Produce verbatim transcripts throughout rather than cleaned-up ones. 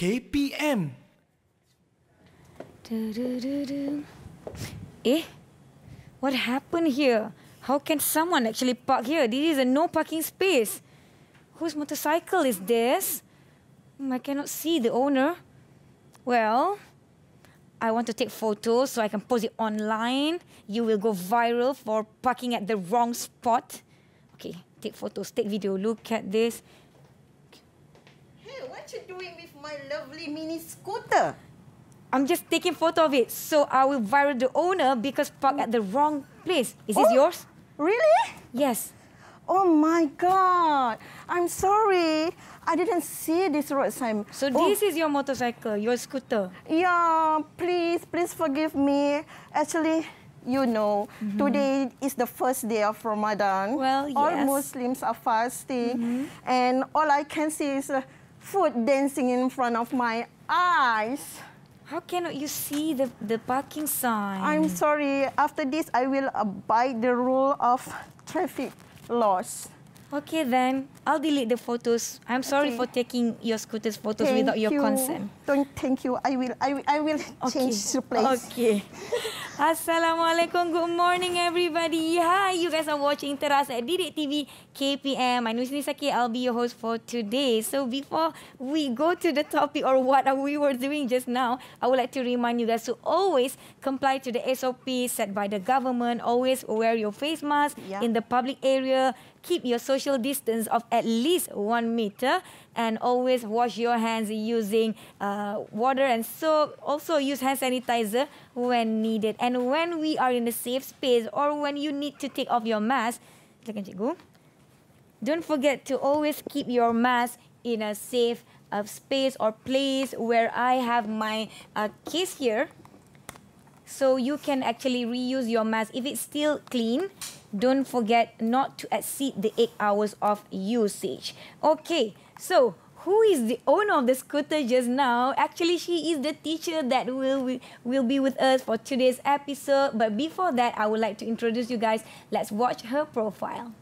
K P M. Eh? What happened here? How can someone actually park here? This is a no parking space. Whose motorcycle is this? I cannot see the owner. Well, I want to take photos so I can post it online. You will go viral for parking at the wrong spot. Okay, take photos, take video. Look at this. Hey, what you doing with my lovely mini scooter? I'm just taking photo of it, so I will viral the owner because parked at the wrong place. Is this oh, yours? Really? Yes. Oh my God! I'm sorry, I didn't see this road sign. So oh. this is your motorcycle, your scooter. Yeah, please, please forgive me. Actually, you know, mm-hmm. today is the first day of Ramadan. Well, yes. All Muslims are fasting, mm-hmm. and all I can see is uh, food dancing in front of my eyes. How cannot you see the, the parking sign? I'm sorry. After this, I will abide the rule of traffic laws. Okay, then. I'll delete the photos. I'm sorry okay. for taking your scooter's photos thank without your you. consent. Don't thank you. I will, I will, I will okay. change the place. Okay. Assalamualaikum. Good morning, everybody. Hi, you guys are watching Teras at Didik T V K P M. My name is Nisaki. I'll be your host for today. So before we go to the topic or what we were doing just now, I would like to remind you guys to always comply to the S O P set by the government. Always wear your face mask yeah. in the public area. Keep your social distance of at least one meter and always wash your hands using uh, water and soap. Also use hand sanitizer when needed. And when we are in a safe space or when you need to take off your mask, don't forget to always keep your mask in a safe uh, space or place where I have my uh, case here. So you can actually reuse your mask if it's still clean. Don't forget not to exceed the eight hours of usage. Okay, so who is the owner of the scooter just now? Actually, she is the teacher that will, will be with us for today's episode. But before that, I would like to introduce you guys. Let's watch her profile.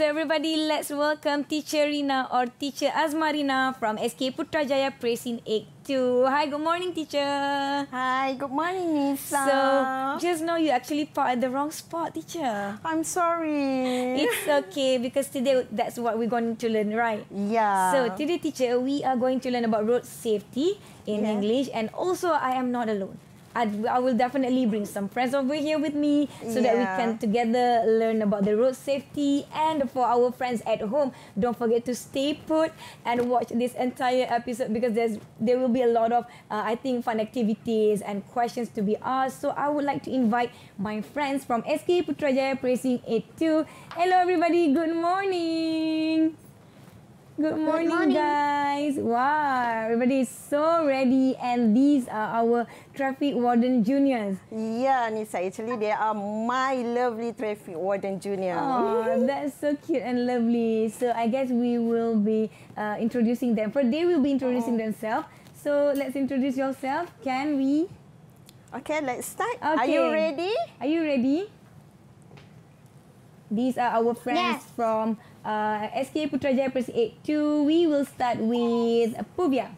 So everybody, let's welcome Teacher Rina or Teacher Azma Rina from S K Putrajaya Presint eight two. Hi, good morning, Teacher. Hi, good morning, Nisa. So just now you actually parked at the wrong spot, Teacher. I'm sorry. It's okay because today that's what we're going to learn, right? Yeah. So today, Teacher, we are going to learn about road safety in yeah. English, and also I am not alone. I, I will definitely bring some friends over here with me so yeah. that we can together learn about the road safety. And for our friends at home, don't forget to stay put and watch this entire episode because there's there will be a lot of, uh, I think, fun activities and questions to be asked. So I would like to invite my friends from S K Putrajaya Presint eight two. Hello, everybody. Good morning. Good morning, Good morning, guys. Wow, everybody is so ready. And these are our traffic warden juniors. Yeah, Nisa, actually, they are my lovely traffic warden juniors. Oh, that's so cute and lovely. So I guess we will be uh, introducing them. For they will be introducing oh. themselves. So let's introduce yourself. Can we? Okay, let's start. Okay. Are you ready? Are you ready? These are our friends yes. from Uh, S K Putrajaya Presint eight two. We will start with Puvia.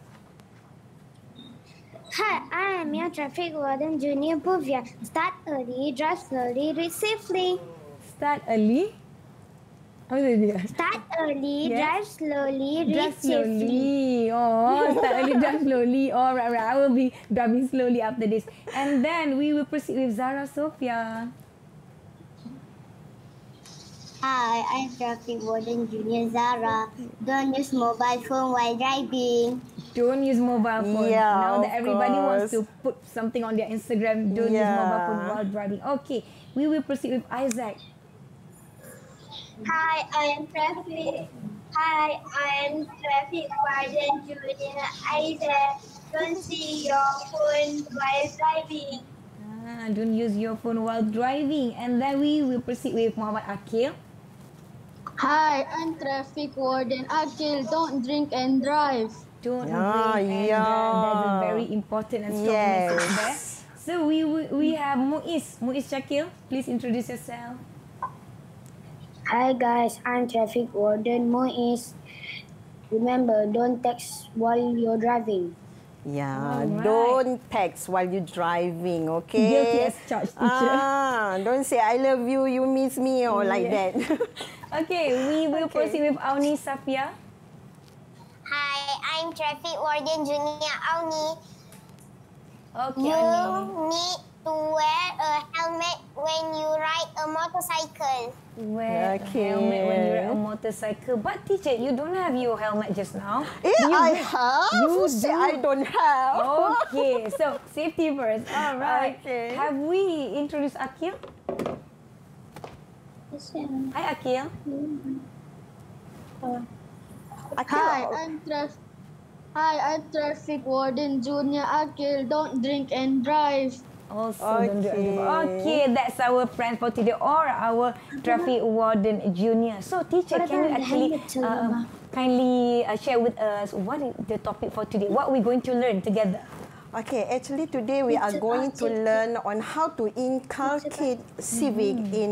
Hi, I am your traffic warden junior Puvia. Start early, drive slowly, reach safely. Start early. Start early, yes. drive slowly, reach drive slowly. Safely. Oh, start early, drive slowly. All right, right, I will be driving slowly after this. And then we will proceed with Zara Sophia. Hi, I'm traffic warden junior Zara. Don't use mobile phone while driving. Don't use mobile phone. Yeah, now that everybody course. wants to put something on their Instagram, don't yeah. use mobile phone while driving. Okay, we will proceed with Isaac. Hi, I am traffic Hi, I'm Traffic Warden Junior Isaac. Don't see your phone while driving. Ah, don't use your phone while driving. And then we will proceed with Muhammad Akil. Hi, I'm Traffic Warden Akil. Don't drink and drive. Don't yeah, drink and yeah. drive. That's a very important and strong yes. message there. So we we have Muiz. Muiz Shakil, please introduce yourself. Hi guys, I'm Traffic Warden Muiz. Remember, don't text while you're driving. Yeah, right. Don't text while you're driving, okay? Guilty as charged, teacher. Ah, don't say I love you, you miss me, or yeah. like that. Okay, we will okay. proceed with Auni Safia. Hi, I'm Traffic Warden Junior Auni. Okay, you Auni. need to wear a helmet when you ride a motorcycle. Wear okay. a helmet when you ride a motorcycle. But teacher, you don't have your helmet just now. Yeah, you, I have. You say do. I don't have. Okay, so safety first. All right. Okay. Have we introduced Akil? Yes, Hi, Akil. Hello. Akil. Hi, I'm Trust. Hi, I'm Traffic Warden Junior Akil. Don't drink and drive. Also, okay. don't drink and drive. Okay, that's our friend for today, or our Traffic Warden Junior. So, teacher, can you actually uh, kindly uh, share with us what is the topic for today? What we're going to learn together? Okay, actually today we are going to learn on how to inculcate civic mm. in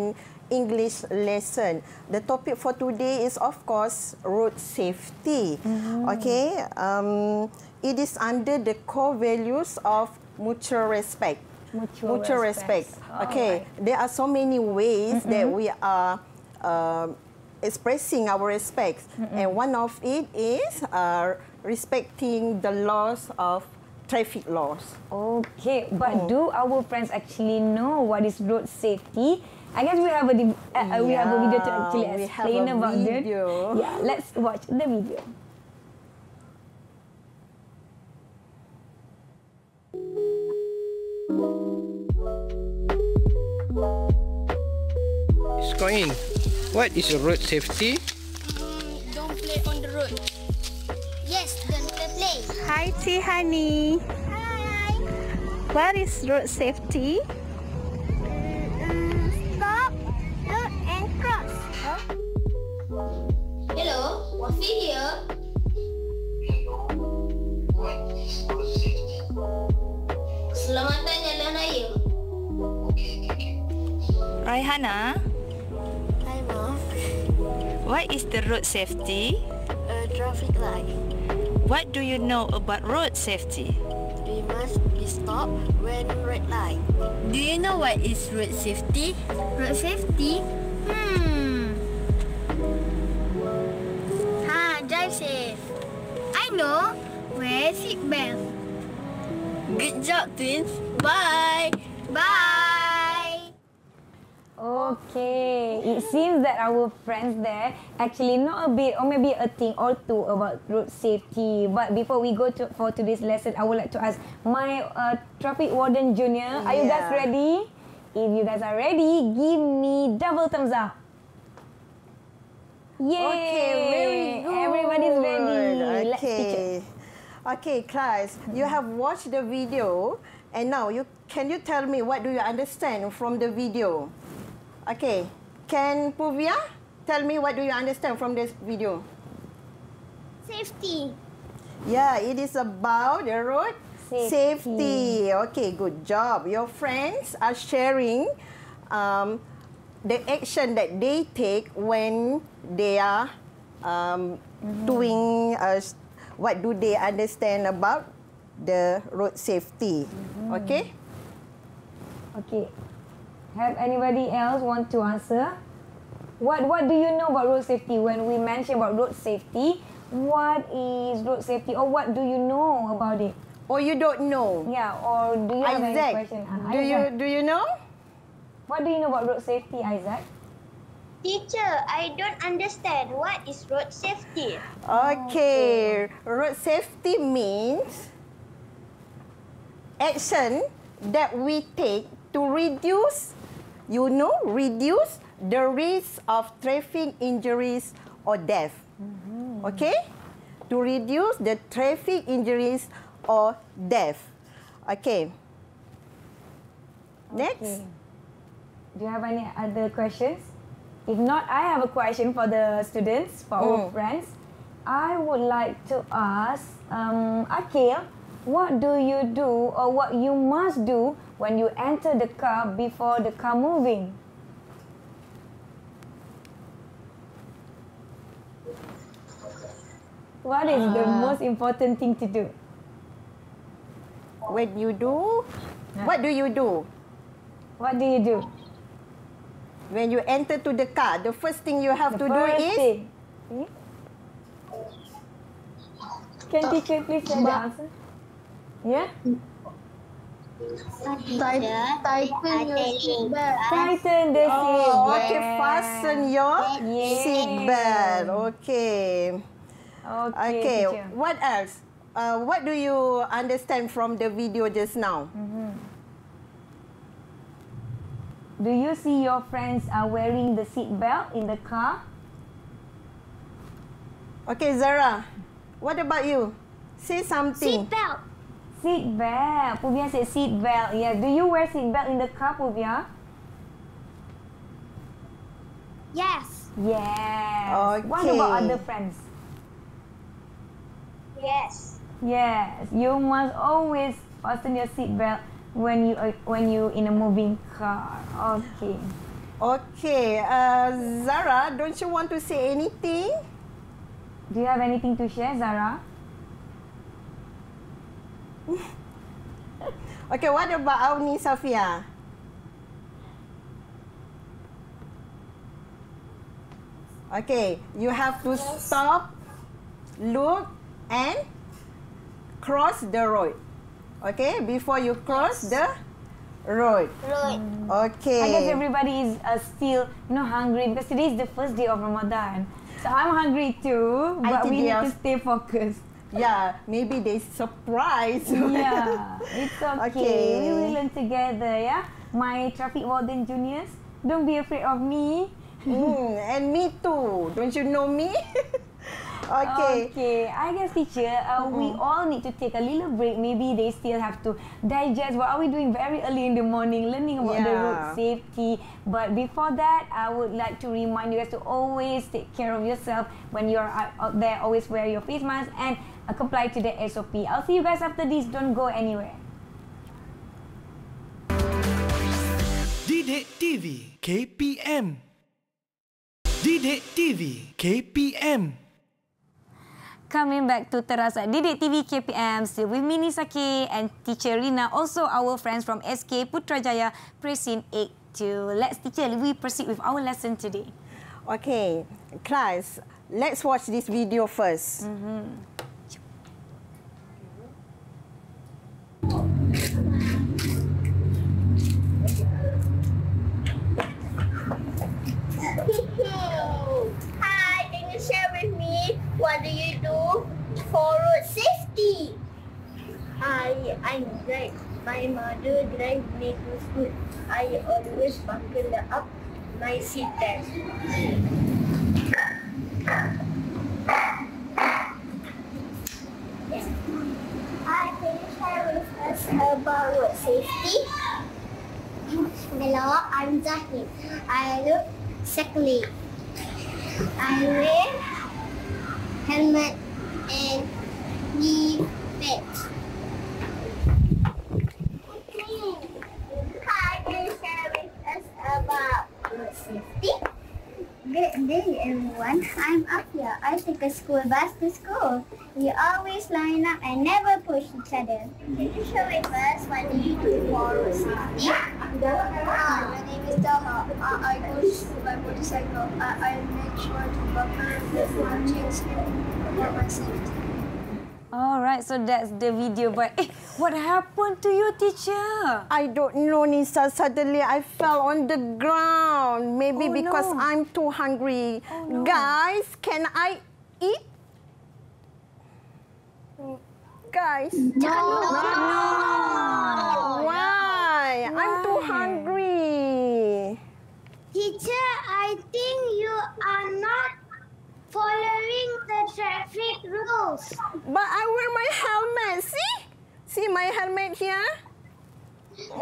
English lesson. The topic for today is, of course, road safety. Mm-hmm. Okay, um, it is under the core values of mutual respect. Mutual, mutual respect. respect. Okay, right. There are so many ways mm-hmm. that we are uh, expressing our respect, mm-hmm. and one of it is uh, respecting the laws of traffic laws. Okay, but oh. do our friends actually know what is road safety? I guess we have a uh, yeah, we have a video to actually explain about it. Yeah, let's watch the video. It's going. What is road safety? Mm, don't play on the road. Yes, don't play. Hi, Tihani. Hi. What is road safety? Hello, Wafi here. Hello, what is road safety? Keselamatan jalan raya. Okay, thank you. Raihana. Hi, Mom. What is the road safety? A traffic light. What do you know about road safety? We must be stopped when red light. Do you know what is road safety? Road safety? Hmm. Drive safe. I know. Wear seatbelt. Good job, twins. Bye. Bye. Okay. It seems that our friends there actually know a bit or maybe a thing or two about road safety. But before we go to, for today's lesson, I would like to ask my uh, Traffic Warden Junior, yeah. are you guys ready? If you guys are ready, give me double thumbs up. Yay! Okay, very good. Everybody's ready. Okay. Let's teach it. Okay, class, you have watched the video, and now you can you tell me what do you understand from the video? Okay, can Puvia tell me what do you understand from this video? Safety. Yeah, it is about the road safety. safety. Okay, good job. Your friends are sharing um, the action that they take when they are um, mm-hmm. doing uh, what do they understand about the road safety. Mm-hmm. Okay? Okay. Have anybody else want to answer? What What do you know about road safety? When we mention about road safety, what is road safety or what do you know about it? Or you don't know. Yeah, or do you have Isaac. any question? Uh, do, you, do you know? What do you know about road safety, Isaac? Teacher, I don't understand what is road safety. Okay, road safety means action that we take to reduce, you know, reduce the risk of traffic injuries or death. Mm-hmm. okay, to reduce the traffic injuries or death. Okay. Next. Okay. Do you have any other questions? If not, I have a question for the students, for mm. our friends. I would like to ask um, Akil, what do you do or what you must do when you enter the car before the car moving? What is uh, the most important thing to do? When you do? What do you do? What do you do? When you enter to the car, the first thing you have the to do is... Thing. Hmm? Can teacher please say the answer? Yeah? Tighten your seat belt. Tighten the seat belt. Okay, fasten your yes. seat belt. Okay. Okay, okay. What else? Uh, what do you understand from the video just now? Mm-hmm. Do you see your friends are wearing the seat belt in the car? Okay, Zara. What about you? Say something. Seat belt. Seat belt. Puvia said seat belt. Yeah. Do you wear seat belt in the car, Puvia? Yes. Yes. Okay. What about other friends? Yes. Yes. You must always fasten your seat belt when you when you in a moving car. Okay. Okay, uh, Zara, don't you want to say anything? Do you have anything to share, Zara? Okay, what about Auni Safia? Okay, you have to yes. stop, look, and cross the road. Okay, before you cross the road. Road. Okay. I guess everybody is uh, still you know, hungry because today is the first day of Ramadan. So I'm hungry too, but we need to stay focused. Yeah, maybe they surprise. Yeah, it's okay. okay. We will learn together, yeah? My traffic warden juniors, don't be afraid of me. Mm, and me too. Don't you know me? Okay. Okay. I guess, teacher, uh, mm-hmm. we all need to take a little break. Maybe they still have to digest what are we doing very early in the morning, learning about yeah. the road safety. But before that, I would like to remind you guys to always take care of yourself when you're out there. Always wear your face mask and uh, comply to the S O P. I'll see you guys after this. Don't go anywhere. Didik T V K P M. Didik T V K P M. Coming back to Terasa Didik T V K P M, still with me, Nisaki, and Teacher Rina, also our friends from S K Putrajaya Presint eight two. Let's, teacher, we proceed with our lesson today. Okay, class, let's watch this video first. Mm-hmm. Hi, can you share with me? What do you do for road safety? I I drive. My mother drives me to school. I always buckle up my seatbelt. Yes. I can share with us about road safety. Hello, I'm Zahid. I look sickly. I wear helmet and knee pads. Hi, can you share with us about road safety? Good day, everyone. I'm Afia. I take a school bus to school. We always line up and never push each other. Can you share with us what do you do for road safety? Hi, my name is Taha. Uh, I go to school by motorcycle. Uh, I make sure to buckle before changing for my safety. Alright, so that's the video. But eh, what happened to you, teacher? I don't know, Nisa. Suddenly, I fell on the ground. Maybe oh, because no. I'm too hungry. Oh, no. Guys, can I eat? Guys? No. No. No. No. Why? Why? I'm too hungry. Teacher, I think you are not following the traffic rules. But I wear my helmet, see? See my helmet here?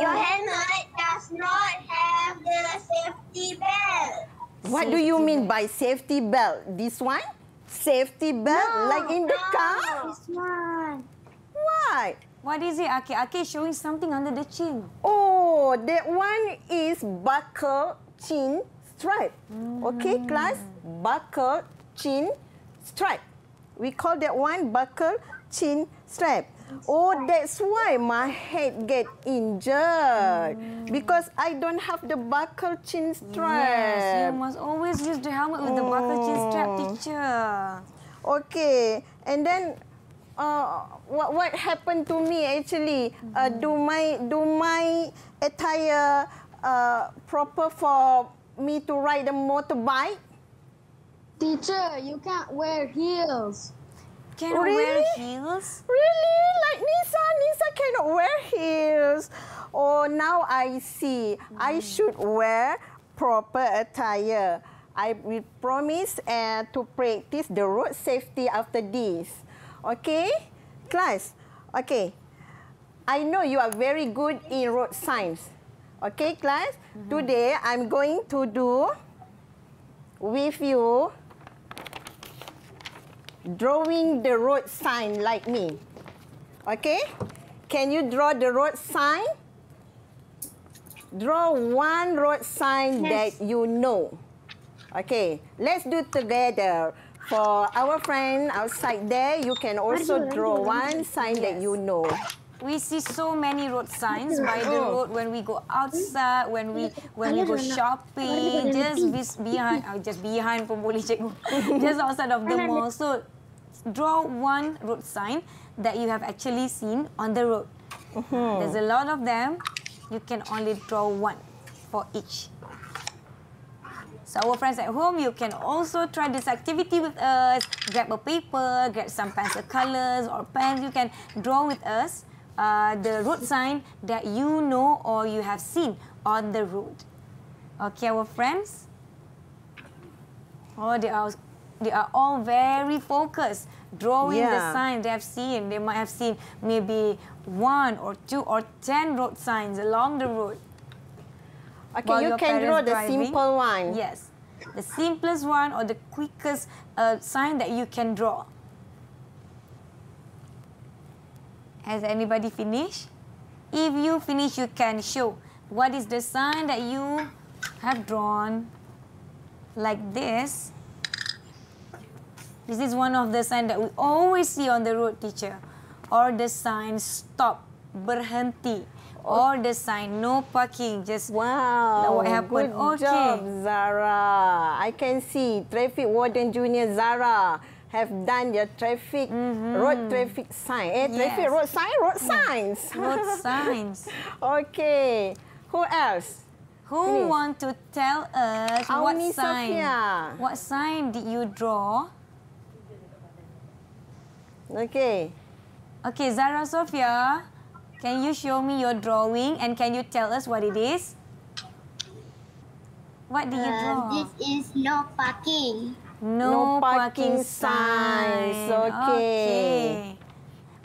Your helmet does not have the safety belt. What safety do you mean belt. by safety belt? This one? Safety belt no, like in the no, car? This one. Why? What is it, Aki? Aki is showing something under the chin. Oh, that one is buckle chin stripe. Mm. Okay, class? Buckle chin stripe. We call that one buckle chin stripe. Oh, that's why my head get injured. Mm. Because I don't have the buckle chin strap. Yes, you must always use the helmet with mm. the buckle chin strap, teacher. Okay, and then uh, what what happened to me actually? Mm. Uh, do my do my attire uh, proper for me to ride a motorbike? Teacher, you can't wear heels. Cannot really? wear heels? Really? Like Nisa? Nisa cannot wear heels. Oh, now I see. Mm. I should wear proper attire. I will promise uh, to practice the road safety after this. Okay? Class, okay. I know you are very good in road signs. Okay, class? Mm-hmm. Today, I'm going to do with you drawing the road sign like me. Okay? Can you draw the road sign? Draw one road sign yes. that you know. Okay, let's do together. For our friend outside there, you can also draw one sign yes. that you know. We see so many road signs by the road when we go outside, when we when we go shopping, just behind, just behind pun boleh cikgu, just outside of the mall. So draw one road sign that you have actually seen on the road. Mm-hmm. There's a lot of them. You can only draw one for each. So our friends at home, you can also try this activity with us. Grab a paper, grab some pencil colors or pens. You can draw with us uh, the road sign that you know or you have seen on the road. Okay, our friends. Oh, they are they are all very focused, drawing yeah. the sign they have seen. They might have seen maybe one or two or ten road signs along the road. Okay, you can draw the driving. simple one. Yes, the simplest one or the quickest uh, sign that you can draw. Has anybody finished? If you finish, you can show what is the sign that you have drawn. Like this. This is one of the signs that we always see on the road, teacher. Or the sign stop, berhenti. Or the sign, no parking. Just wow, what happened? Good okay. job, Zara. I can see Traffic Warden Junior Zara have done their traffic mm-hmm. road traffic sign. Eh, traffic yes. road sign, road signs. Road signs. Okay. Who else? Who Please. want to tell us Auni what sign? Safia. What sign did you draw? Okay. Okay, Zara Sophia. Can you show me your drawing and can you tell us what it is? What did uh, you draw? This is no parking. No, no parking, parking signs. signs. Okay. okay.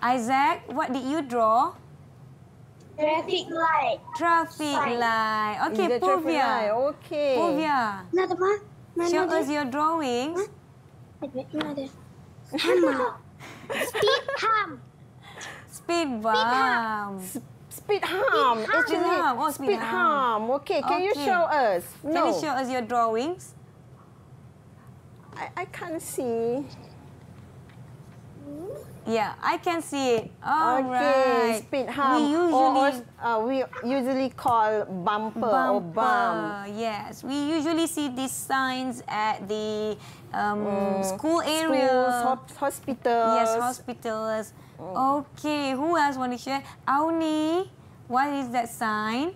Isaac, what did you draw? Traffic light. Traffic sign. light. Okay, the Puvia. Light. Okay. Puvia. Another one? Another show us your drawing. Huh? Speed hump. Speed bump. Speed hump. Speed hump. Oh, speed hump. Okay, can okay. you show us? No. Can you show us your drawings? I, I can't see. Yeah, I can see it. All okay, right. Speed hump. We usually, or, uh, we usually call bumper, bumper or bump. Yes, we usually see these signs at the um, mm. school area. Schools, hospitals. Yes, hospitals. Okay, who else want to share? Auni, what is that sign?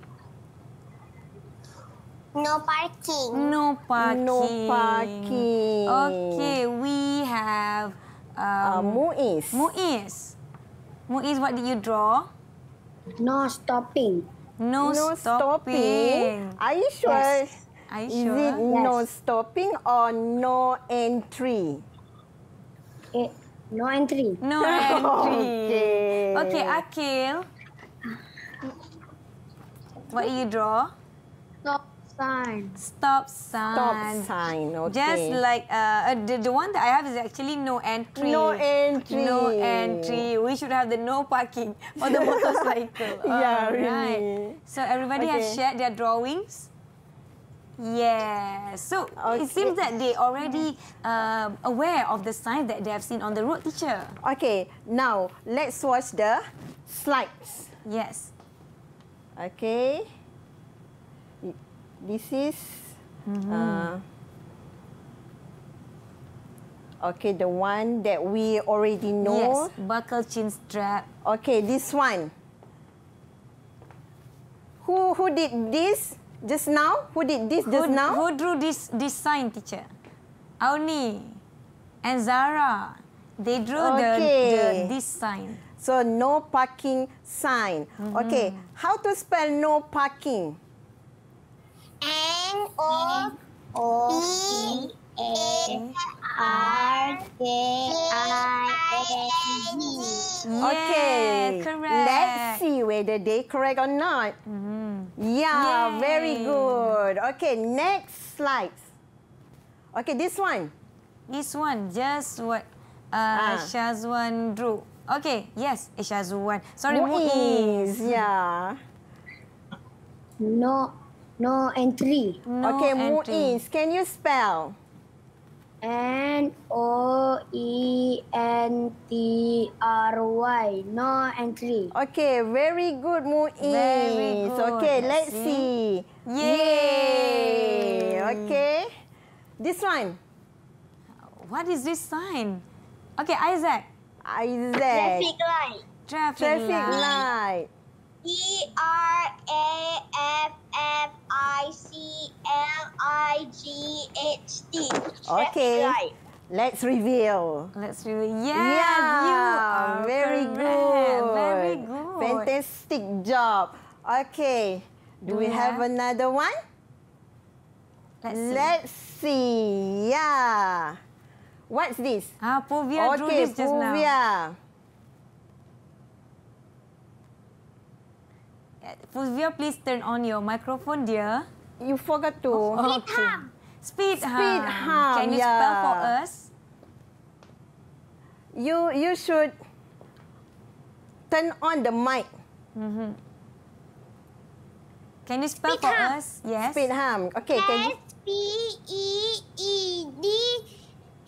No parking. No parking. No parking. Okay, we have um, uh, Muiz. Muiz. Muiz, what did you draw? No stopping. No, no stopping. stopping. Are you sure? Yes. Are you sure? Is it yes. no stopping or no entry? It, no entry. No entry. Okay. Okay, Akil. What do you draw? Stop sign. Stop sign. Stop sign. Okay. Just like uh, the, the one that I have is actually no entry. No entry. No entry. We should have the no parking on the motorcycle. Yeah, really. Right. So everybody okay. has shared their drawings. Yeah. So okay. it seems that they already uh, aware of the signs that they have seen on the road, teacher. Okay. Now let's watch the slides. Yes. Okay. This is mm-hmm. uh, okay. The one that we already know. Yes. Buckle chin strap. Okay. This one. Who who did this? Just now? Who did this just who, now? Who drew this, this sign, teacher? Auni and Zara. They drew okay. the, the, this sign. So, no parking sign. Mm-hmm. Okay. How to spell no parking? N O P A R K I N G. Okay. Correct. Let's see whether they correct or not. Mm-hmm. Yeah, yay. Very good. Okay, next slide. Okay, this one. This one, just what uh, ah. Shazwan drew. Okay, yes, Shazwan. Sorry, Muiz. Yeah. No, no entry. No okay, Muiz. Can you spell? N O E N T R Y. No entry. Okay, very good, Muiz. Very good. Okay, let's see. see. Yay. Yay! Okay. This one. What is this sign? Okay, Isaac. Isaac. Traffic light. Traffic, Traffic light. light. T R A F F I C L I G H T. Okay. Right. Let's reveal. Let's reveal. Yes, yeah, you are very correct. good. Very good. Fantastic job. Okay. Do, Do we have, have another one? Let's see. Let's see. Yeah. What's this? Ah, Puvia okay, drew this just now. Puvia. Puvia, please turn on your microphone, dear. You forgot to. Oh, okay. Speed hum. Speed hum. Speed hum. Can you yeah. spell for us? You you should turn on the mic. Mm-hmm. Can you spell speed for hum. us? Yes. Speed hum. Okay. Can you? S P E E D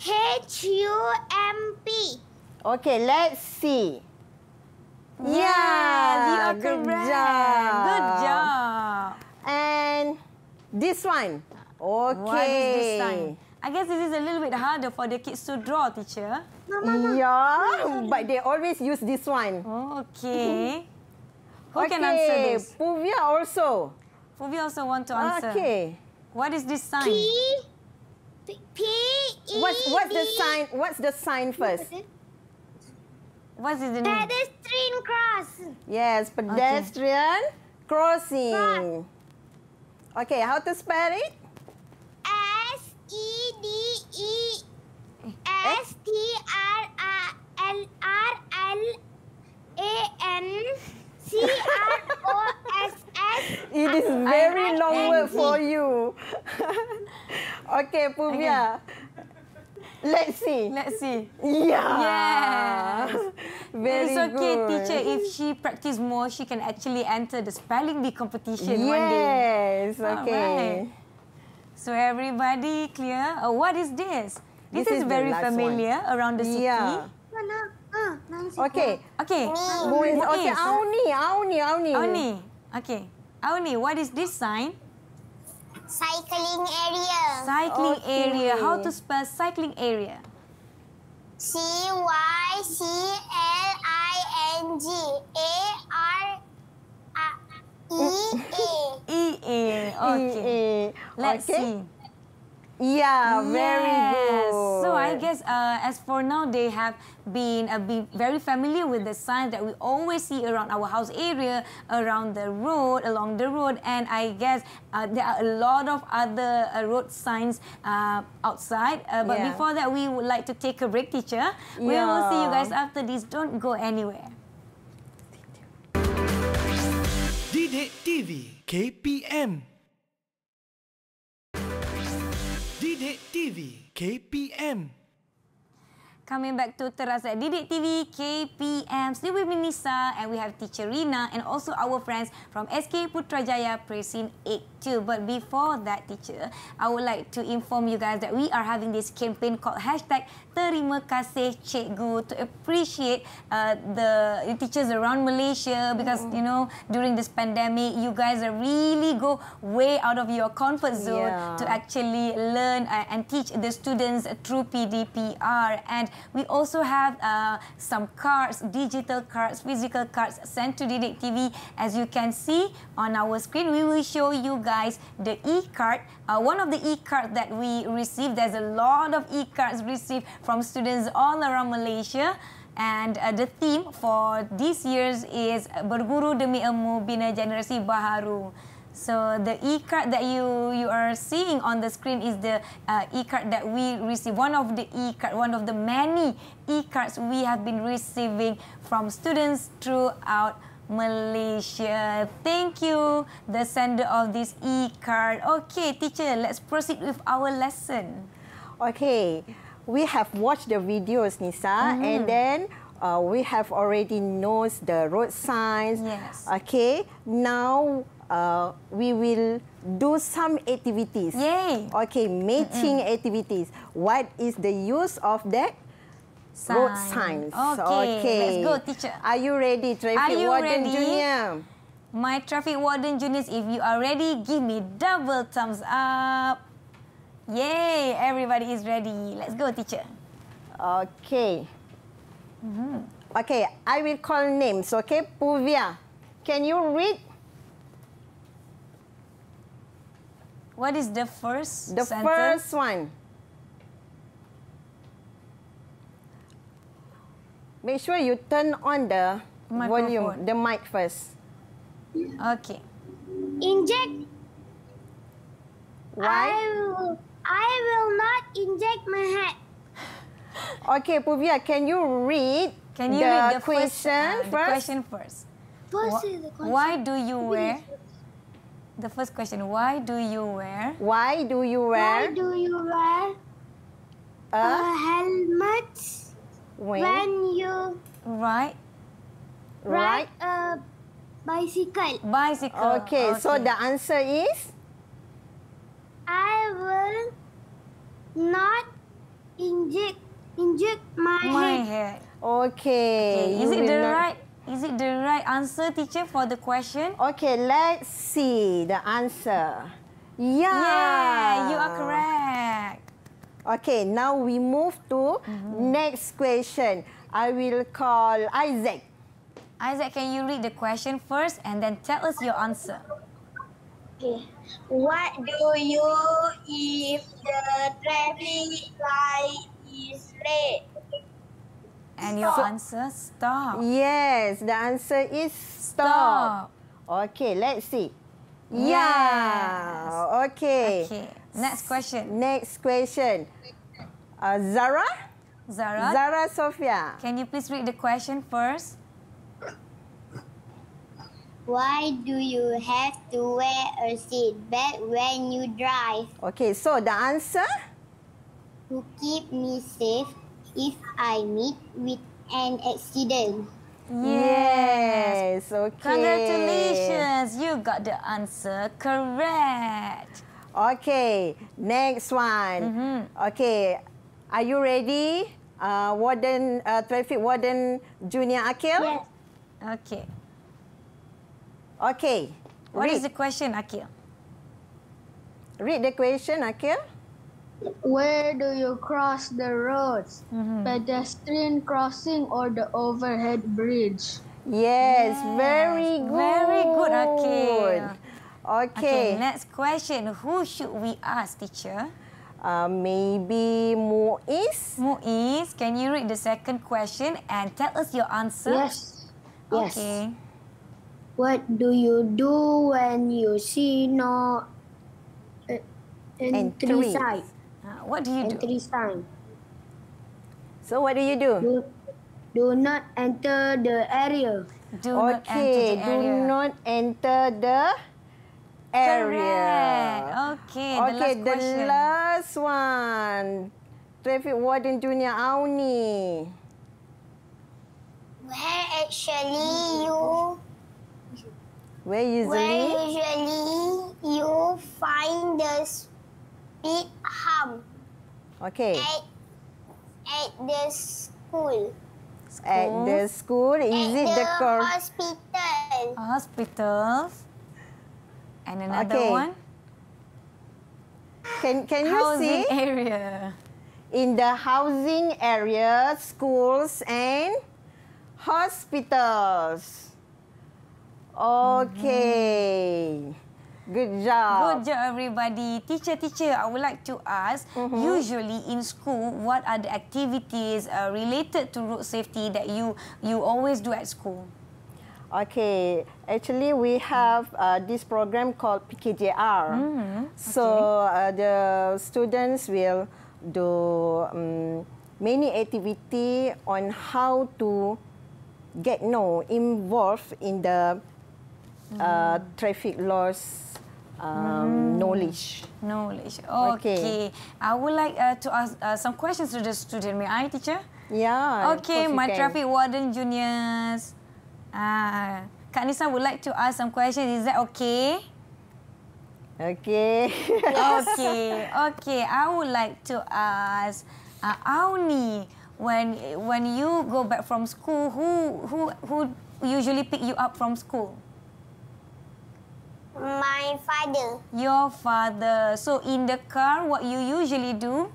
H U M P. Okay. Let's see. Yeah, yeah, you are correct. Good job. Good job. And this one. Okay. What is this sign? I guess this is a little bit harder for the kids to draw, teacher. No, no, no. Yeah, but they always use this one. Oh, okay. Who okay. can answer this? Puvia also. Puvia also want to answer. Okay. What is this sign? P. P. E. What's, what's the sign? What's the sign first? What is the name? Pedestrian cross. Yes, pedestrian okay. crossing. Cross. Okay, how to spell it? S E D E S T R A L R L A N C R O S S. It is very long word for you. Okay, Puvia. Let's see. Let's see. Yeah. Yes. Very it's okay, good. Teacher. If she practices more, she can actually enter the spelling bee competition yes. one day. Yes. Okay. Right. So everybody clear? Oh, what is this? This, this is, is very familiar one. around the city. Yeah. Okay. Okay. Okay. Okay. Auni. Auni. Auni. Auni. Okay. Auni. What is this sign? Cycling area. Cycling okay. area. How to spell cycling area? C Y C L I N G A R E A. E A. Okay. E -A. Let's okay. see. Yeah. Very yes. good. So I I guess uh, as for now, they have been uh, be very familiar with the signs that we always see around our house area, around the road, along the road, and I guess uh, there are a lot of other uh, road signs uh, outside. Uh, but yeah. before that, we would like to take a break, teacher. Yeah. We will see you guys after this. Don't go anywhere. Didik T V K P M. Didik T V K P M. Coming back to Teras at Didik T V K P M. Still with Nisa, and we have Teacher Rina and also our friends from S K Putrajaya Presint eight too. But before that, teacher, I would like to inform you guys that we are having this campaign called hashtag Terima Kasih Cikgu to appreciate uh, the teachers around Malaysia, because mm-hmm. you know, during this pandemic, you guys are really go way out of your comfort zone yeah. to actually learn uh, and teach the students through P D P R. And we also have uh, some cards, digital cards, physical cards sent to Didik T V. As you can see on our screen, we will show you guys the e-card. Uh, one of the e-cards that we received, there's a lot of e-cards received from students all around Malaysia. And uh, the theme for this year's is Berguru Demi Ilmu Bina Generasi Baharu. So the e-card that you you are seeing on the screen is the uh, e-card that we receive. One of the e-card, one of the many e-cards we have been receiving from students throughout Malaysia. Thank you, the sender of this e-card. Okay, teacher, let's proceed with our lesson. Okay, we have watched the videos, Nisa, mm-hmm. and then uh, we have already knows the road signs. Yes. Okay, now. Uh, we will do some activities. Yay! Okay, matching Mm-mm. activities. What is the use of that? Sign. Road signs. Okay. okay, let's go, teacher. Are you ready, Traffic you Warden ready? Junior? My Traffic Warden Juniors, if you are ready, give me double thumbs up. Yay! Everybody is ready. Let's go, teacher. Okay. Mm-hmm. Okay, I will call names, okay? Puvia, can you read? What is the first The sentence? first one. Make sure you turn on the microphone. volume, the mic first. Okay. Inject. Why? I will, I will not inject my head. Okay, Puvia, can you read can you the, read the question first? Uh, first? question first. first is the question. Why do you wear... The first question, why do you wear? Why do you wear? Why do you wear a, a helmet when, when you ride, ride ride a bicycle? Bicycle. Okay, okay, so the answer is I will not inject inject my, my head. head. Okay. okay. Is it the right? Is it the right answer, teacher, for the question? Okay, let's see the answer. Yeah! Yeah, you are correct. Okay, now we move to mm-hmm. next question. I will call Isaac. Isaac, can you read the question first and then tell us your answer? Okay. What do you if the traffic light is red? And your so, answer, stop. Yes, the answer is stop. stop. Okay, let's see. Yes. Yeah. Okay. Okay. Next question. Next question. Uh, Zara? Zara? Zara Sophia. Can you please read the question first? Why do you have to wear a seatbelt when you drive? Okay, so the answer? To keep me safe if I meet with an accident. Yes. yes. Okay. Congratulations. You got the answer correct. Okay. Next one. Mm-hmm. Okay. Are you ready, uh, Warden, uh, Traffic Warden Junior Akil? Yes. Okay. Okay. What Read. is the question, Akil? Read the question, Akil. Where do you cross the roads? Mm-hmm. Pedestrian crossing or the overhead bridge? Yes, yes. very good. Very good, okay. okay. Okay, next question. Who should we ask, teacher? Uh, maybe Muiz. Muiz, can you read the second question and tell us your answer? Yes. Yes. Okay. What do you do when you see no uh, entry sign? Uh, what do you entry do? Entry sign. So what do you do? Do, do not enter the area. Do okay, not enter the area. Do not enter the area. Correct. Okay, the okay, last question. The last one. Traffic Warden Junior Auni. Where actually you... Where usually, Where usually you find the speed hump? Okay. At, at the school. School. At the school. Is at it the, the hospital? Hospitals. And another okay. one. Can Can you housing see? Area. In the housing area, schools and hospitals. Okay. Mm-hmm. Good job. Good job, everybody. Teacher, teacher, I would like to ask, mm-hmm. usually in school, what are the activities uh, related to road safety that you, you always do at school? Okay. Actually, we have uh, this program called P K J R. Mm-hmm. So okay. uh, the students will do um, many activities on how to get no involved in the Uh, traffic laws um, mm. knowledge. Knowledge. Okay. okay. I would like uh, to ask uh, some questions to the student. May I, teacher? Yeah. Okay, my traffic warden juniors. Uh, Kak Nisa would like to ask some questions. Is that okay? Okay. okay. Okay. I would like to ask uh, Auni, when when you go back from school, who who who usually pick you up from school? My father. Your father. So in the car, what you usually do?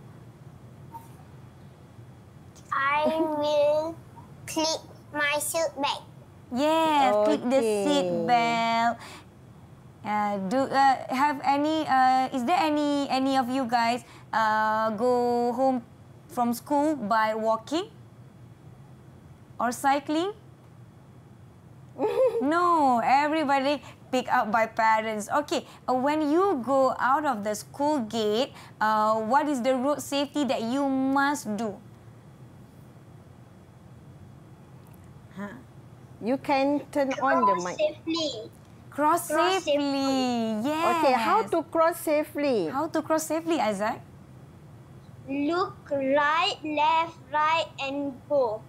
I will click my seat belt. Yes, okay. click the seat belt. Uh, do uh, have any? Uh, is there any any of you guys uh, go home from school by walking or cycling? No, everybody. Pick up by parents. Okay, uh, when you go out of the school gate, uh, what is the road safety that you must do? Huh. You can turn cross on the mic. Safely. Cross, cross safely. safely. Yes. Okay, how to cross safely? How to cross safely, Isaac? Look right, left, right, and go.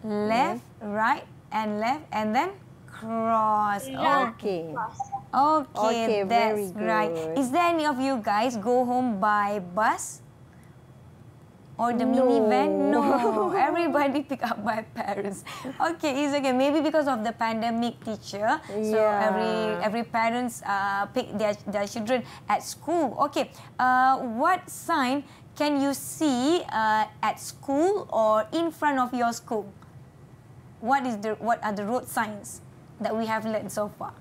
Left, yes. right, and left, and then. Cross. Okay. Okay, okay, that's right. Is there any of you guys go home by bus? Or the no. minivan? No. Everybody pick up by parents. Okay, it's okay. Maybe because of the pandemic, teacher. Yeah. So every every parents uh, pick their, their children at school. Okay, uh, what sign can you see uh, at school or in front of your school? What is the what are the road signs that we have learned so far?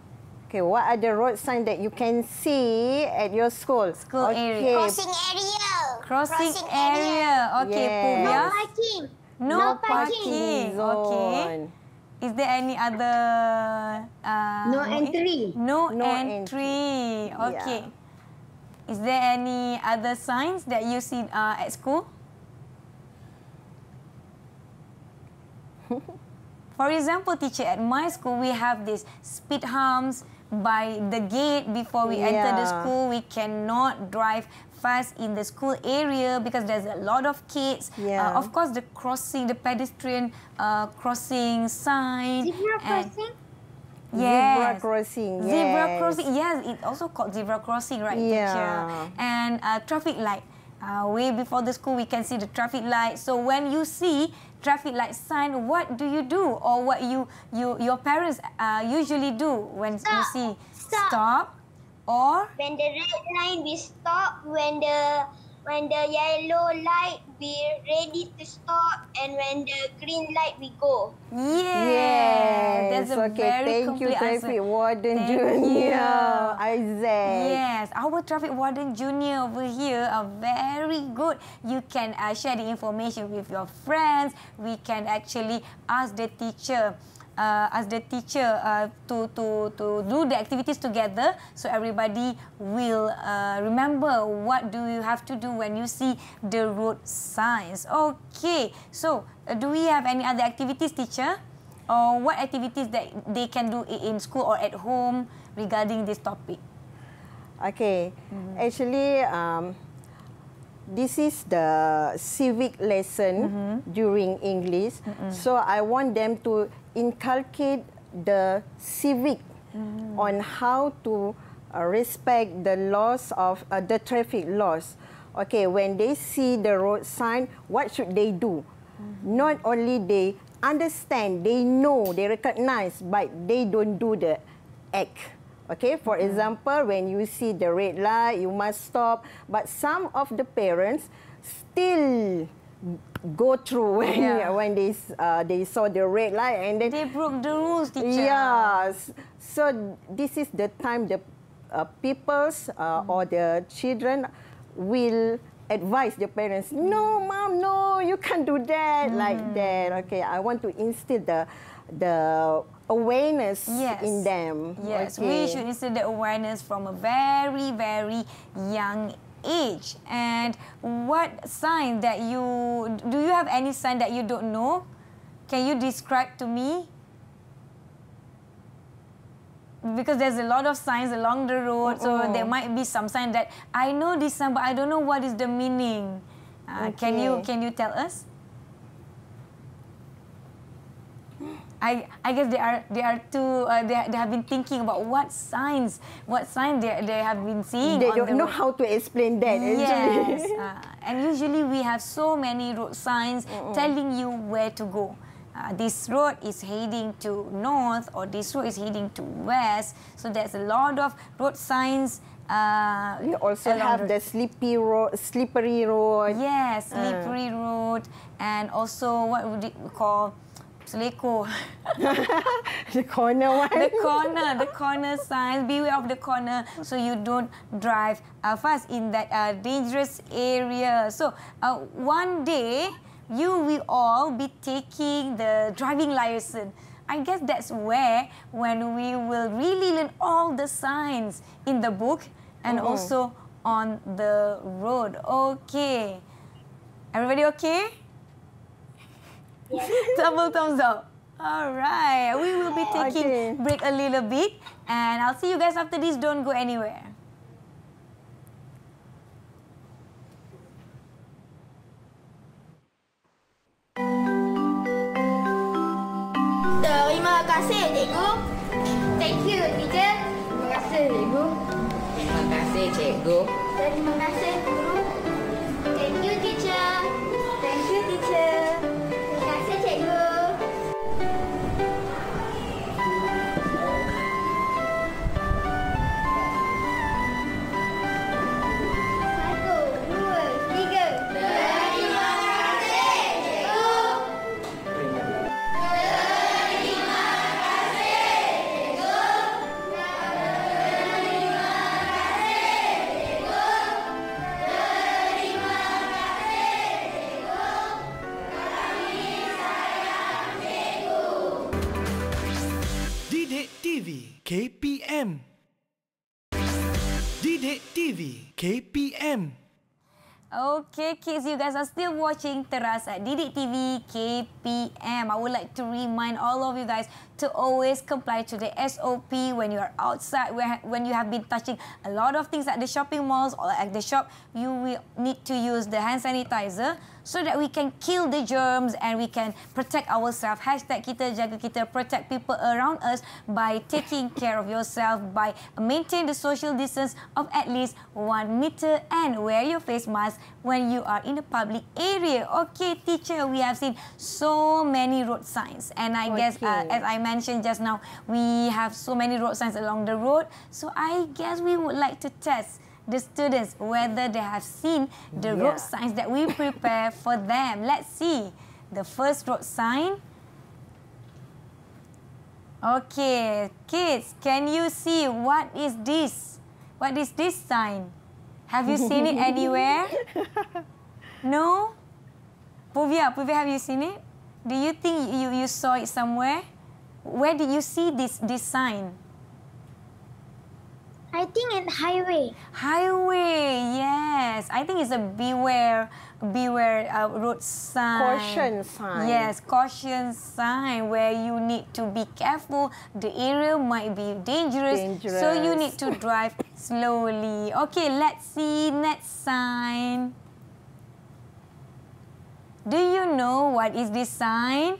Okay, what are the road signs that you can see at your school? School okay. area. Crossing area. Crossing, Crossing area. area. Okay, yes. Puvia. No parking. No, no parking. parking. Okay. Is there any other? Uh, no entry. No, no entry. entry. Okay. Yeah. Is there any other signs that you see uh, at school? For example, teacher, at my school, we have these speed humps by the gate before we yeah. enter the school. We cannot drive fast in the school area because there's a lot of kids. Yeah. Uh, of course, the crossing, the pedestrian uh, crossing sign. Zebra crossing? Yes. Zebra crossing, yes. Zebra crossing, yes. It's also called zebra crossing, right, yeah. teacher? And uh, traffic light. Uh, way before the school, we can see the traffic light. So when you see traffic light sign, what do you do, or what you you your parents uh, usually do when stop. you see stop. stop, or when the red line we stop when the When the yellow light, we ready to stop, and when the green light, we go. Yeah, yes. That's a okay. very Thank complete you, answer. Traffic Warden Thank Junior you. Isaac. Yes, our Traffic Warden Junior over here are very good. You can uh, share the information with your friends. We can actually ask the teacher. Uh, as the teacher uh, to to to do the activities together, so everybody will uh, remember what do you have to do when you see the road signs. Okay, so uh, do we have any other activities, teacher, or what activities that they can do in school or at home regarding this topic? Okay, mm-hmm. actually, um, this is the civic lesson mm-hmm. during English, mm-hmm. so I want them to inculcate the civic mm. on how to uh, respect the laws of uh, the traffic laws. Okay, when they see the road sign, what should they do? Mm-hmm. Not only they understand, they know, they recognize, but they don't do the act. Okay, for mm-hmm. example, when you see the red light, you must stop. But some of the parents still go through when, yeah. when they, uh, they saw the red light, and then they broke the rules, teacher. Yes. So this is the time the uh, peoples uh, mm. or the children will advise the parents, no, mom, no, you can't do that, mm. like that. Okay, I want to instill the the awareness yes. in them. Yes, okay. We should instill the awareness from a very, very young age. age and what sign that you do you have any sign that you don't know? Can you describe to me? Because there's a lot of signs along the road, mm-mm. so there might be some sign that I know this sign, but I don't know what is the meaning. Uh, okay. Can you can you tell us? I, I guess they are they are too uh, they, they have been thinking about what signs what signs they they have been seeing. They don't know how to explain that. Yes, uh, and usually we have so many road signs mm-mm. telling you where to go. Uh, this road is heading to north, or this road is heading to west. So there's a lot of road signs. Uh, we also have the sleepy road, slippery road. Yes, slippery uh. road, and also what would it call? Seleko. The corner one. The corner, the corner signs. Beware of the corner, so you don't drive uh, fast in that uh, dangerous area. So uh, one day you will all be taking the driving license. I guess that's where when we will really learn all the signs in the book and mm-hmm. also on the road. Okay, everybody okay? Double thumbs up. All right. We will be taking okay. break a little bit. And I'll see you guys after this. Don't go anywhere. Terima kasih, cikgu. Thank you, teacher. Terima kasih, cikgu. Terima kasih, cikgu. Terima kasih, guru. Thank you, teacher. Thank you, teacher. K P M. Didik T V K P M. Okay, kids, you guys are still watching Teras at Didik T V K P M. I would like to remind all of you guys to always comply to the S O P when you are outside, when you have been touching a lot of things at the shopping malls or at the shop. You will need to use the hand sanitizer so that we can kill the germs and we can protect ourselves. Hashtag kita jaga kita, protect people around us by taking care of yourself, by maintain the social distance of at least one meter and wear your face mask when you are in a public area. Okay, teacher, we have seen so many road signs. And I okay. guess, uh, as I mentioned just now, we have so many road signs along the road. So I guess we would like to test the students whether they have seen the yeah. road signs that we prepare for them. Let's see the first road sign. Okay, kids, can you see what is this? What is this sign? Have you seen it anywhere? No? Puvia, Puvia, have you seen it? Do you think you, you saw it somewhere? Where did you see this, this sign? I think at highway. Highway, yes. I think it's a beware, beware uh, road sign. Caution sign. Yes, caution sign where you need to be careful. The area might be dangerous, dangerous. So you need to drive slowly. Okay, let's see next sign. Do you know what is this sign?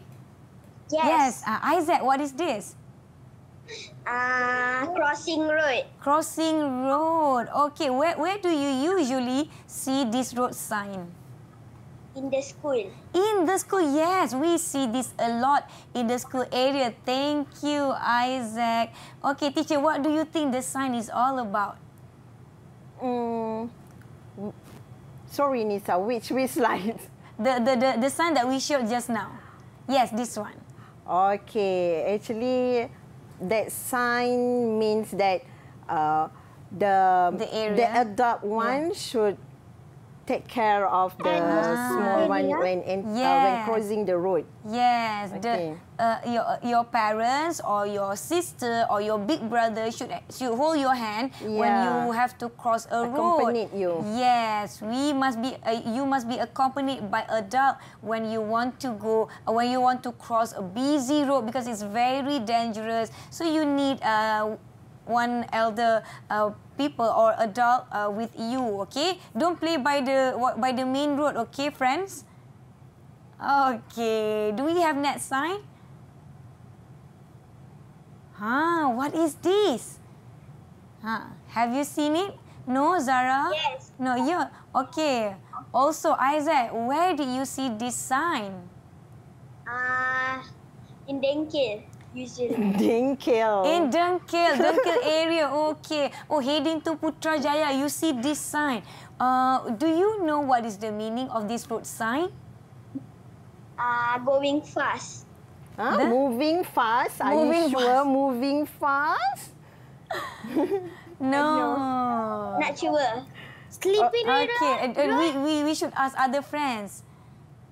Yes. Yes. Uh, Isaac, what is this? Uh, crossing road. Crossing road. Okay, where, where do you usually see this road sign? In the school. In the school, yes. We see this a lot in the school area. Thank you, Isaac. Okay, teacher, what do you think the sign is all about? Mm, sorry, Nisa, which, which slide? The, the, the, the sign that we showed just now. Yes, this one. Okay, actually... that sign means that uh, the the, the adult one yeah. should take care of the ah, small one when in, yeah. uh, when crossing the road. Yes, okay. the uh, your your parents or your sister or your big brother should should hold your hand yeah. when you have to cross a accompanied road. Accompanied you. Yes, we must be. Uh, you must be accompanied by adult when you want to go uh, when you want to cross a busy road because it's very dangerous. So you need a. Uh, one elder uh, people or adult uh, with you, okay? Don't play by the by the main road, okay, friends? Okay, do we have next sign? Huh, what is this? Huh, have you seen it? No, Zara? Yes. No, you? Okay. Also, Isaac, where do you see this sign? Uh, in Dengkil. Usually. Dengkil. In Dengkil, Dengkil area, okay. Oh, heading to Putrajaya, you see this sign. Uh, do you know what is the meaning of this road sign? Uh, going fast. Huh? The... Moving fast? Are moving you sure fast. Moving fast? No. No. Not sure. Sleeping uh, okay. Uh, we, we, we should ask other friends.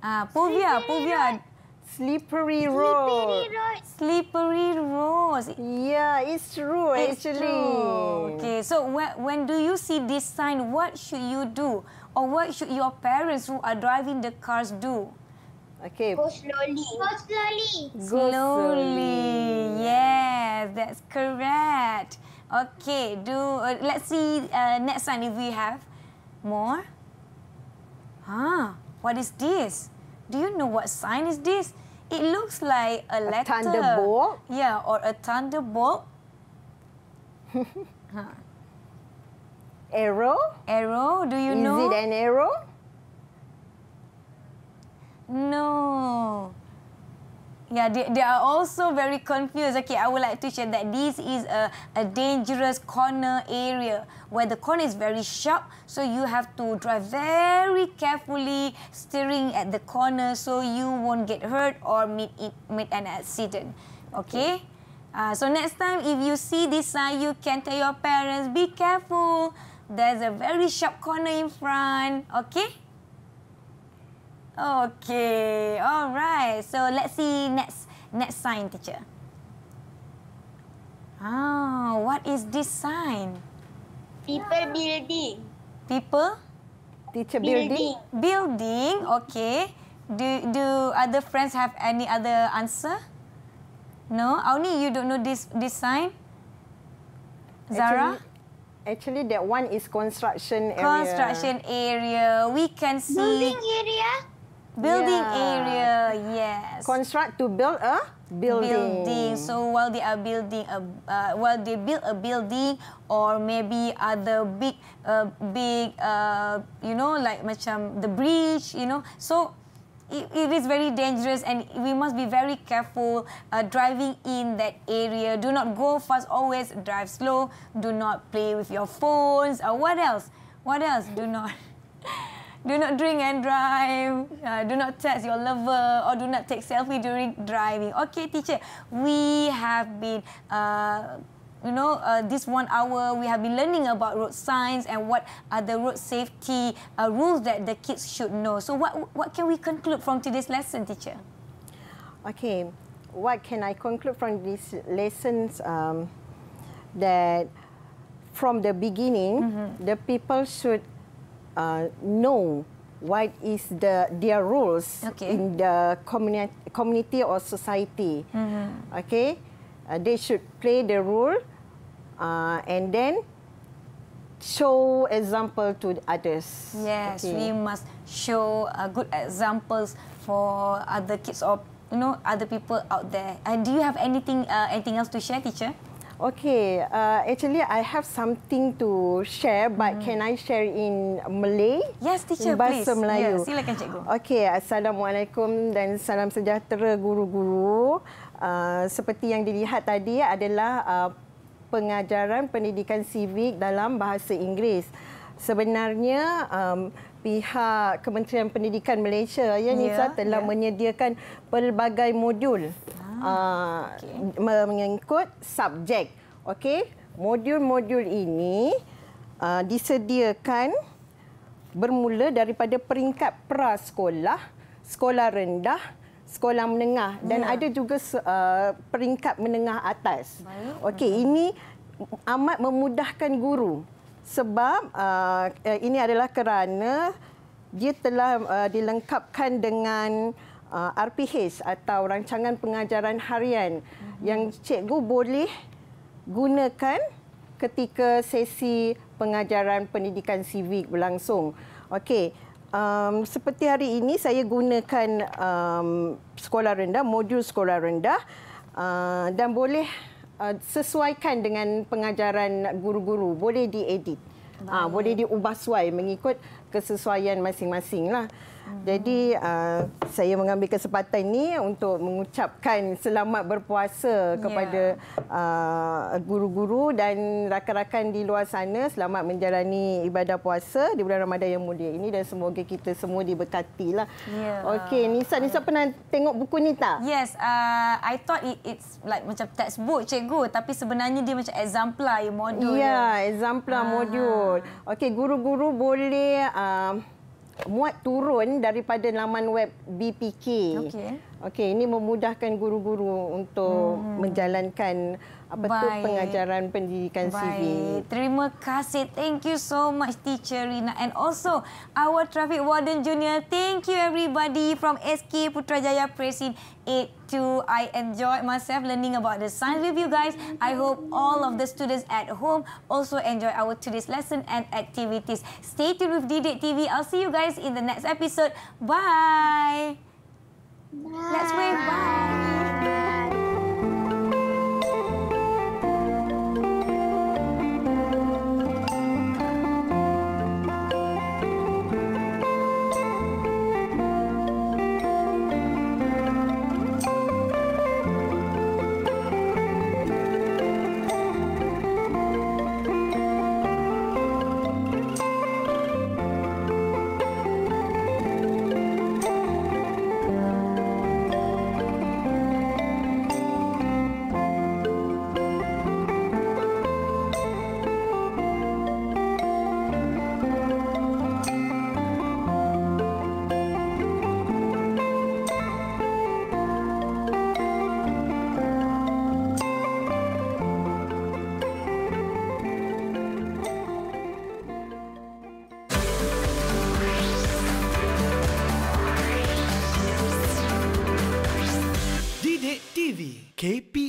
Uh, Puvia, Puvia. Slippery road. Slippery road. Yeah, it's true it's actually. True. Okay, so when, when do you see this sign, what should you do? Or what should your parents who are driving the cars do? Okay. Go slowly. Go slowly. Go slowly. slowly. Yes, that's correct. Okay, do uh, let's see uh, next sign if we have more. Huh, what is this? Do you know what sign is this? It looks like a letter. A thunderbolt? Yeah, or a thunderbolt. Huh. Arrow? Arrow, do you is know? Is it an arrow? No. Yeah, they, they are also very confused. Okay, I would like to share that this is a, a dangerous corner area where the corner is very sharp, so you have to drive very carefully, steering at the corner so you won't get hurt or meet, meet an accident. Okay? Okay. Uh, so next time, if you see this sign, you can tell your parents, be careful. There's a very sharp corner in front. Okay? Okay, all right. So let's see next next sign, teacher. Oh, what is this sign? People building. People? Teacher building. Building. Building. Okay. Do do other friends have any other answer? No, Auni, you don't know this this sign. Zara. Actually, Actually, that one is construction area. Construction area. We can see. Building area. Building yeah. area, yes. Construct to build a building. Building. So while they are building a, uh, while they build a building, or maybe other big, uh, big, uh, you know, like macam the bridge, you know. So it, it is very dangerous, and we must be very careful uh, driving in that area. Do not go fast, always drive slow. Do not play with your phones. Or what else? What else? Do not... Do not drink and drive. Uh, do not text your lover, or do not take selfie during driving. Okay, teacher, we have been, uh, you know, uh, this one hour we have been learning about road signs and what are the road safety uh, rules that the kids should know. So, what what can we conclude from today's lesson, teacher? Okay, what can I conclude from these lessons? Um, that from the beginning, mm-hmm. the people should. Uh, know what is the their roles okay. in the communi community or society. Mm-hmm. Okay, uh, they should play the role uh, and then show example to others. Yes, okay. We must show uh, good examples for other kids or you know other people out there. And uh, do you have anything uh, anything else to share, teacher? Okay, uh, actually I have something to share, but mm. can I share in Malay? Yes, teacher, please. Bahasa Melayu. Yeah, silakan cikgu. Okay, Assalamualaikum dan salam sejahtera guru-guru. Uh, seperti yang dilihat tadi adalah uh, pengajaran pendidikan sivik dalam bahasa Inggeris. Sebenarnya um, pihak Kementerian Pendidikan Malaysia ya, Nisa, yeah, telah yeah. menyediakan pelbagai modul. Uh, okay. Mengikut subjek. Okey, modul-modul ini uh, disediakan bermula daripada peringkat prasekolah, sekolah rendah, sekolah menengah dan ya. ada juga uh, peringkat menengah atas. Okey, ini amat memudahkan guru sebab uh, ini adalah kerana dia telah uh, dilengkapkan dengan R P H atau rancangan pengajaran harian mm-hmm. yang cikgu boleh gunakan ketika sesi pengajaran pendidikan sivik berlangsung. Okey, um, seperti hari ini saya gunakan um, sekolah rendah, modul sekolah rendah uh, dan boleh uh, sesuaikan dengan pengajaran guru-guru, boleh diedit. Ah, boleh diubah suai mengikut kesesuaian masing-masing lah. Hmm. Jadi uh, saya mengambil kesempatan ini untuk mengucapkan selamat berpuasa kepada guru-guru yeah. uh, dan rakan-rakan di luar sana. Selamat menjalani ibadah puasa di bulan Ramadan yang mulia ini dan semoga kita semua diberkati lah. Yeah. Okey, Nisa, Nisa pernah tengok buku ni tak? Yes, uh, I thought it, it's like macam textbook cikgu, tapi sebenarnya dia macam exemplar modul. Ya, yeah, exemplar ah. modul. Okey, guru-guru boleh uh, muat turun daripada laman web B P K. Okey. Okey, ini memudahkan guru-guru untuk hmm. menjalankan apa tu pengajaran pendidikan sivik. Terima kasih. Thank you so much, Teacher Rina, and also our traffic warden junior. Thank you everybody from S K Putrajaya Presint eight. Too. I enjoyed myself learning about the science with you guys. I hope all of the students at home also enjoy our today's lesson and activities. Stay tuned with Didik T V. I'll see you guys in the next episode. Bye. Bye. Let's wave bye. K P M